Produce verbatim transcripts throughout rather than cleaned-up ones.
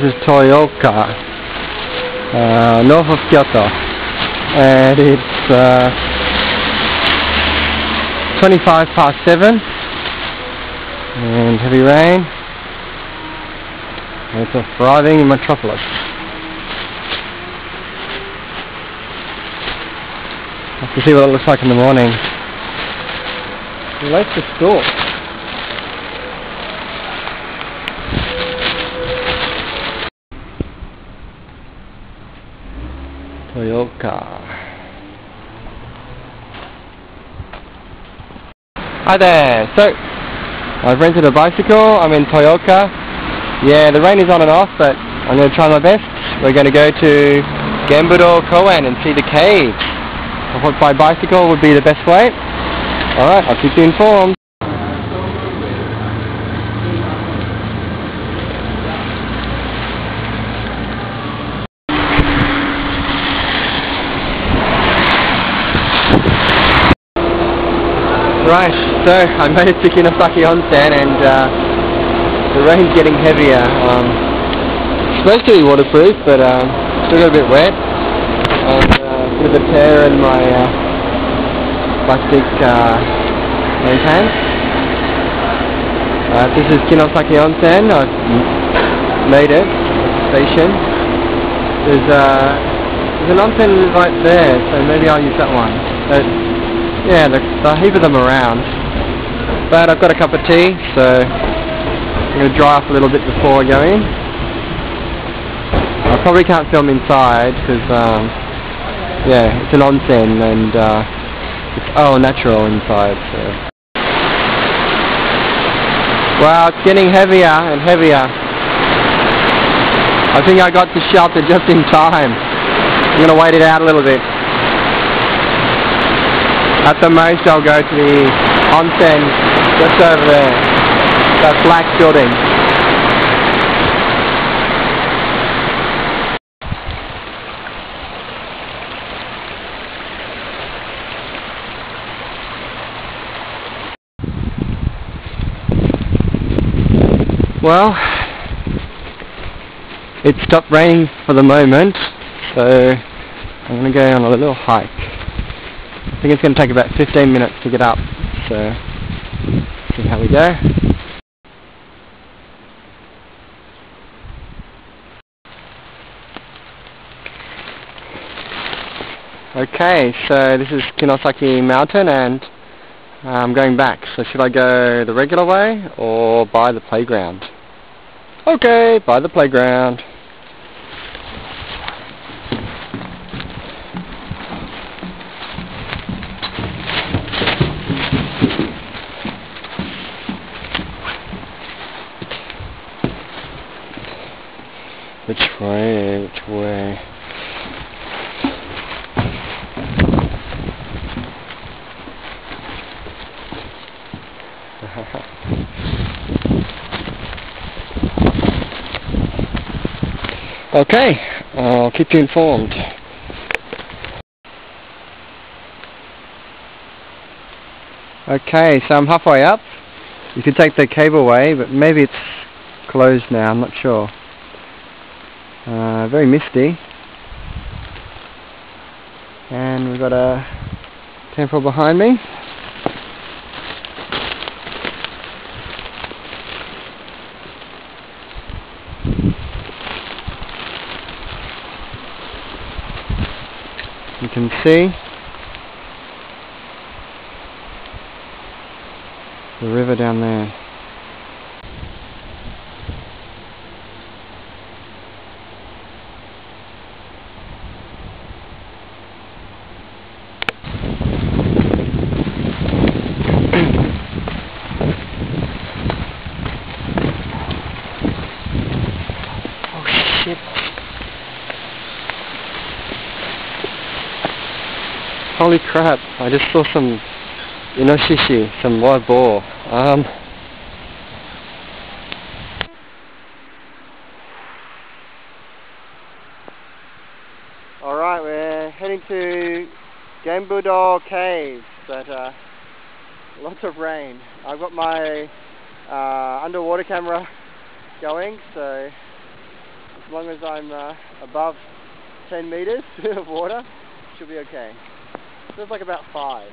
This is Toyoka, uh, north of Kyoto, and it's uh, twenty-five past seven, and heavy rain, and it's a thriving metropolis. Have to see what it looks like in the morning. The lake is dark. Toyoka. Hi there, so I've rented a bicycle, I'm in Toyoka. Yeah, the rain is on and off, but I'm going to try my best. We're going to go to Genbudo Koen and see the cave. I thought by bicycle would be the best way. Alright, I'll keep you informed. Right, so I made it to Kinosaki Onsen, and uh, the rain's getting heavier. Um, it's supposed to be waterproof, but um, still got a bit wet, and uh, a bit of a tear in my uh, plastic uh, rain pants. Uh, this is Kinosaki Onsen. I've made it. Station. There's, uh, there's an onsen right there, so maybe I'll use that one. But, yeah, there's a heap of them around, but I've got a cup of tea, so I'm going to dry off a little bit before I go in. I probably can't film inside because, um, yeah, it's an onsen and uh, it's all natural inside. So. Wow, it's getting heavier and heavier. I think I got to shelter just in time. I'm going to wait it out a little bit. At the most, I'll go to the onsen just over there, that black building. Well, it stopped raining for the moment, so I'm going to go on a little hike. I think it's going to take about fifteen minutes to get up, so see how we go. Okay, so this is Kinosaki Mountain, and I'm going back, so should I go the regular way or by the playground? Okay, by the playground. Which way, which way? Okay, I'll keep you informed. Okay, so I'm halfway up. You could take the cable way, but maybe it's closed now, I'm not sure. Uh, very misty, and we've got a temple behind me. You can see the river down there. Holy crap, I just saw some Inoshishi, some live boar. Um, Alright, we're heading to Genbudo Cave, but uh, lots of rain. I've got my uh, underwater camera going, so as long as I'm uh, above ten meters of water, should be okay. Feels like about five.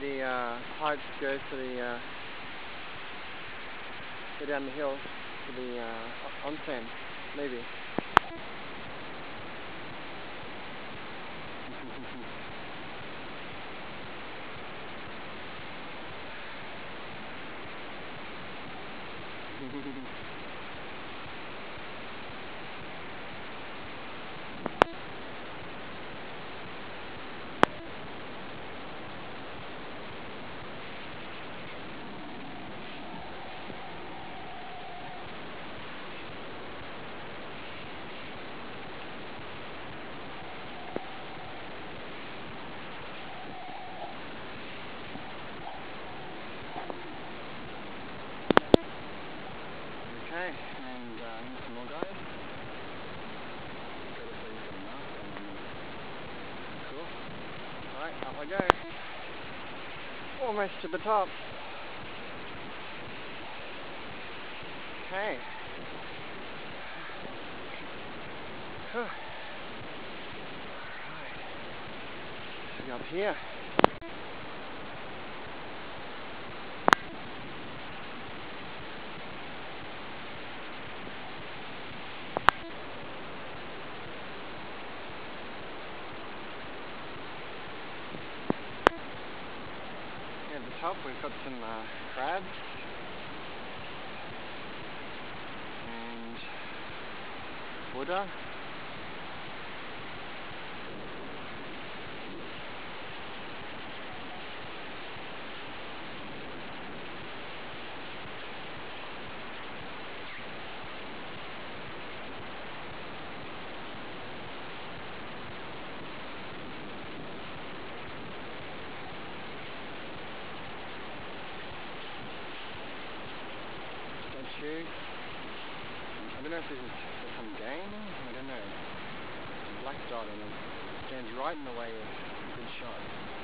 The uh, pipes go to the uh, go down the hill to the uh, onsen, maybe. Almost to the top. Okay. Huh. Right. Something up here. Top. We've got some uh, crabs and Buddha. I don't know if this is some game, I don't know. Black dot and it stands right in the way of a good shot.